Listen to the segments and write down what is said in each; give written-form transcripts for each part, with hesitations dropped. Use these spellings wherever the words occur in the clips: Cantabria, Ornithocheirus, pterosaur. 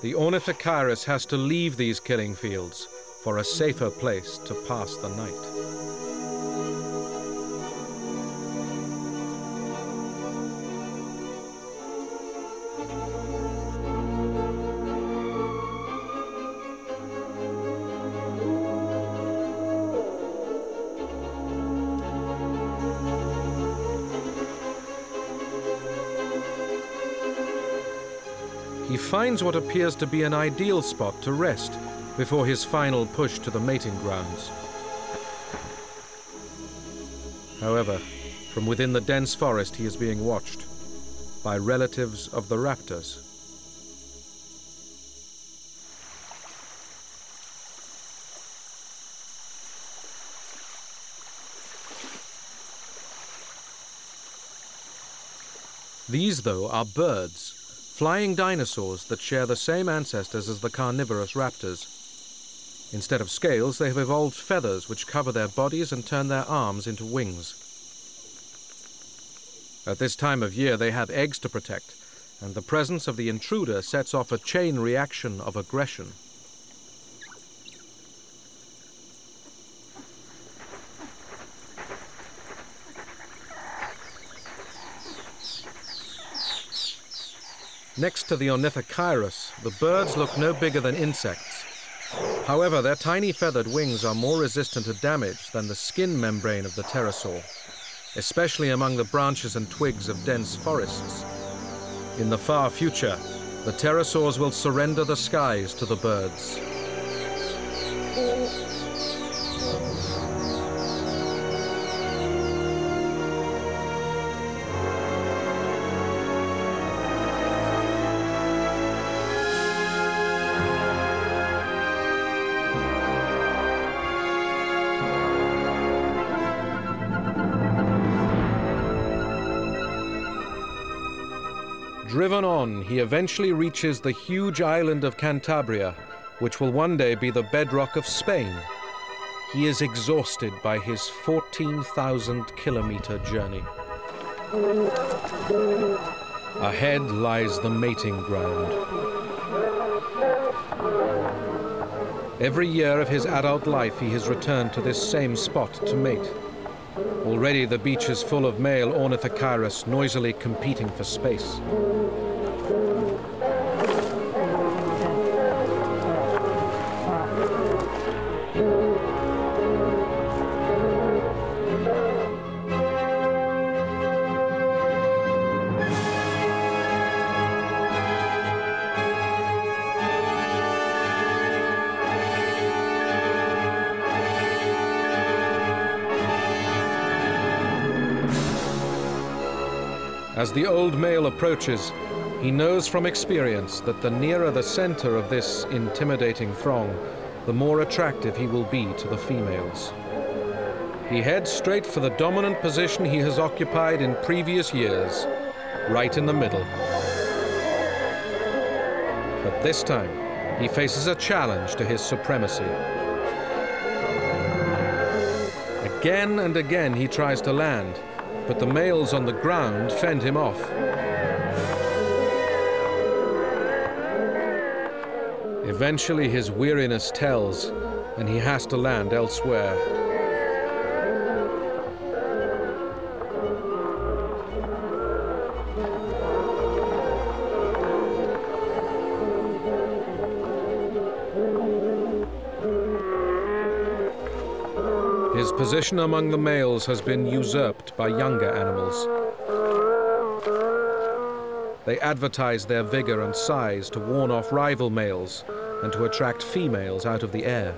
the Ornithocheirus has to leave these killing fields for a safer place to pass the night. He finds what appears to be an ideal spot to rest before his final push to the mating grounds. However, from within the dense forest he is being watched by relatives of the raptors. These, though, are birds. Flying dinosaurs that share the same ancestors as the carnivorous raptors. Instead of scales, they have evolved feathers which cover their bodies and turn their arms into wings. At this time of year, they have eggs to protect, and the presence of the intruder sets off a chain reaction of aggression. Next to the Ornithocheirus, the birds look no bigger than insects. However, their tiny feathered wings are more resistant to damage than the skin membrane of the pterosaur, especially among the branches and twigs of dense forests. In the far future, the pterosaurs will surrender the skies to the birds. Driven on, he eventually reaches the huge island of Cantabria, which will one day be the bedrock of Spain. He is exhausted by his 14,000-kilometer journey. Ahead lies the mating ground. Every year of his adult life, he has returned to this same spot to mate. Already the beach is full of male Ornithocheirus noisily competing for space. As the old male approaches, he knows from experience that the nearer the center of this intimidating throng, the more attractive he will be to the females. He heads straight for the dominant position he has occupied in previous years, right in the middle. But this time, he faces a challenge to his supremacy. Again and again he tries to land, but the males on the ground fend him off. Eventually his weariness tells, and he has to land elsewhere. His position among the males has been usurped by younger animals. They advertise their vigor and size to warn off rival males and to attract females out of the air.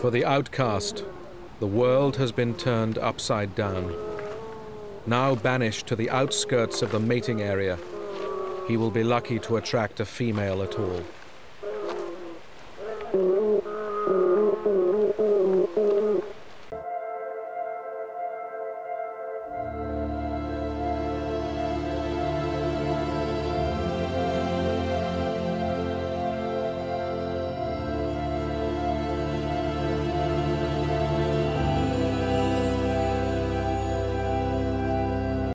For the outcast, the world has been turned upside down. Now banished to the outskirts of the mating area, he will be lucky to attract a female at all.